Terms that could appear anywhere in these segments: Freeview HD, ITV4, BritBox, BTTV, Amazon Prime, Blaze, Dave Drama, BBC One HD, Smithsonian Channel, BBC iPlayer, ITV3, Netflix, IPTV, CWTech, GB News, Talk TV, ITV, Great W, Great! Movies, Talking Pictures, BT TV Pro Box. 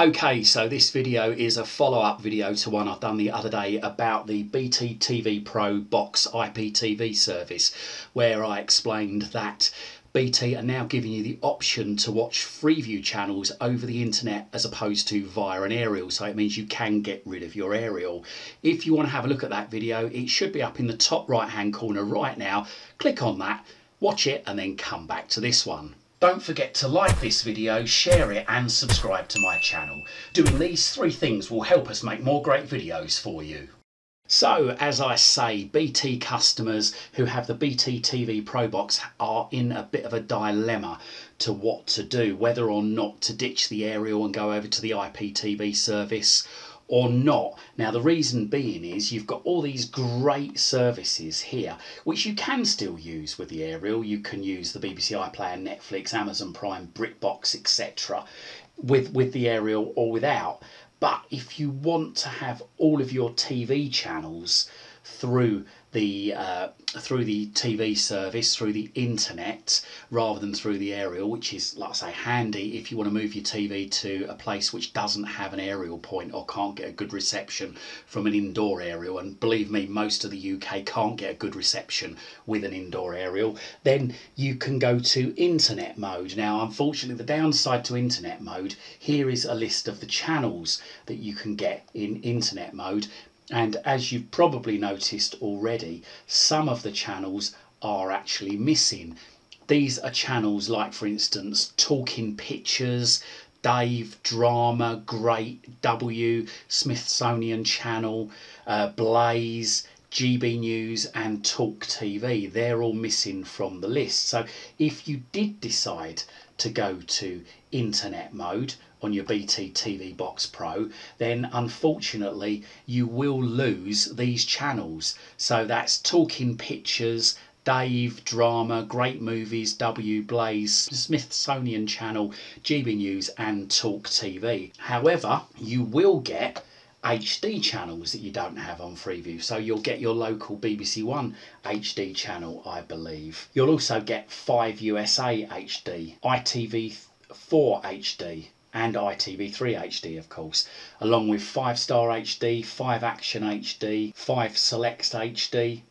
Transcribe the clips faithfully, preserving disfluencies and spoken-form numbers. Okay, so this video is a follow-up video to one I've done the other day about the B T T V Pro Box I P T V service, where I explained that B T are now giving you the option to watch Freeview channels over the internet as opposed to via an aerial, so it means you can get rid of your aerial. If you want to have a look at that video, it should be up in the top right hand corner right now. Click on that, watch it and then come back to this one. Don't forget to like this video, share it and subscribe to my channel. Doing these three things will help us make more great videos for you. So, as I say, B T customers who have the B T T V Pro Box are in a bit of a dilemma to what to do, whether or not to ditch the aerial and go over to the I P T V service or not. Now the reason being is you've got all these great services here which you can still use with the aerial. You can use the B B C iPlayer, Netflix, Amazon Prime, BritBox, et cetera with, with the aerial or without. But if you want to have all of your T V channels through the uh, through the T V service, through the internet, rather than through the aerial, which is, like I say, handy if you want to move your T V to a place which doesn't have an aerial point or can't get a good reception from an indoor aerial, and believe me, most of the U K can't get a good reception with an indoor aerial, then you can go to internet mode. Now, unfortunately, the downside to internet mode, here is a list of the channels that you can get in internet mode. And as you've probably noticed already, some of the channels are actually missing. These are channels like, for instance, Talking Pictures, Dave Drama, Great W, Smithsonian Channel, uh, Blaze, G B News and Talk T V. They're all missing from the list. So if you did decide to go to internet mode on your B T T V Box Pro, then unfortunately you will lose these channels. So that's Talking Pictures, Dave Drama, Great Movies, W, Blaze, Smithsonian Channel, G B News and Talk T V. However, you will get H D channels that you don't have on Freeview, so you'll get your local B B C One H D channel, I believe. You'll also get five U S A H D, I T V four H D and I T V three H D, of course, along with five star H D, five Action H D, five Select H D,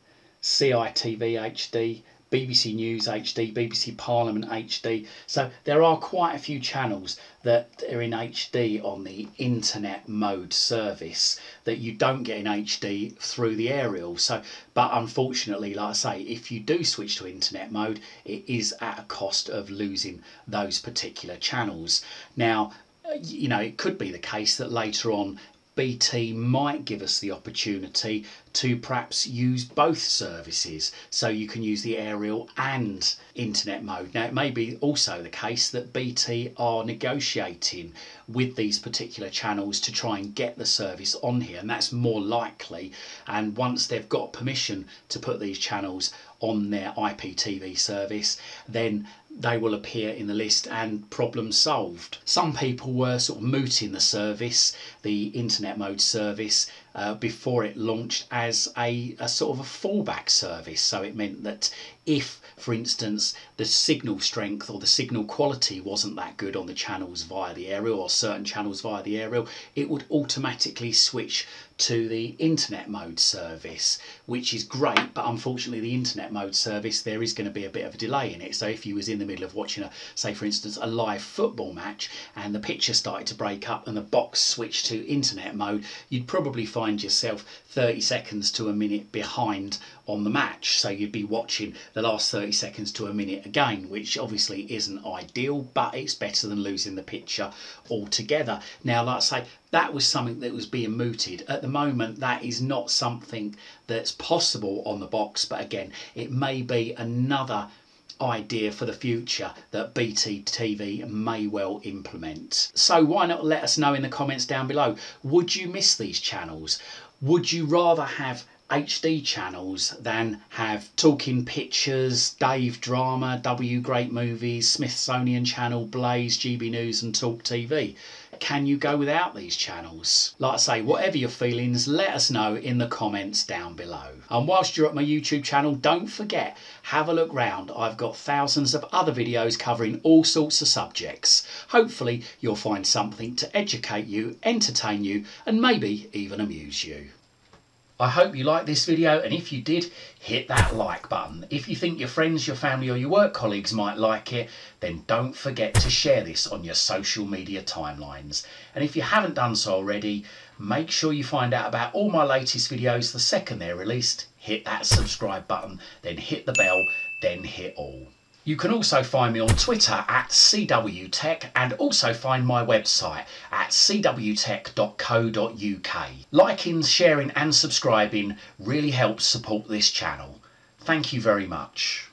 C I T V H D, B B C News H D, B B C Parliament H D. So there are quite a few channels that are in H D on the internet mode service that you don't get in H D through the aerial. So, but unfortunately, like I say, if you do switch to internet mode, it is at a cost of losing those particular channels. Now, you know, it could be the case that later on B T might give us the opportunity to perhaps use both services, so you can use the aerial and internet mode. Now, it may be also the case that B T are negotiating with these particular channels to try and get the service on here, and that's more likely. And once they've got permission to put these channels on their I P T V service, then they will appear in the list and problem solved. Some people were sort of mooting the service, the internet mode service, uh, before it launched as a, a sort of a fallback service. So it meant that if, for instance, the signal strength or the signal quality wasn't that good on the channels via the aerial, or certain channels via the aerial, it would automatically switch to the internet mode service, which is great, but unfortunately the internet mode service, there is going to be a bit of a delay in it. So if you was in the middle of watching a, say for instance, a live football match and the picture started to break up and the box switched to internet mode, you'd probably find yourself thirty seconds to a minute behind on the match. So you'd be watching the last thirty seconds to a minute again, which obviously isn't ideal, but it's better than losing the picture altogether. Now, like I say, that was something that was being mooted. At the moment, that is not something that's possible on the box, but again, it may be another idea for the future that B T T V may well implement. So why not let us know in the comments down below? Would you miss these channels? Would you rather have H D channels than have Talking Pictures, Dave Drama, W, Great Movies, Smithsonian Channel, Blaze, G B News and Talk T V? Can you go without these channels? Like I say, whatever your feelings, let us know in the comments down below. And whilst you're at my YouTube channel, don't forget, have a look round. I've got thousands of other videos covering all sorts of subjects. Hopefully you'll find something to educate you, entertain you, and maybe even amuse you. I hope you liked this video, and if you did, hit that like button. If you think your friends, your family or your work colleagues might like it, then don't forget to share this on your social media timelines. And if you haven't done so already, make sure you find out about all my latest videos the second they're released. Hit that subscribe button, then hit the bell, then hit all. You can also find me on Twitter at C W Tech, and also find my website at C W tech dot co dot U K. Liking, sharing and subscribing really helps support this channel. Thank you very much.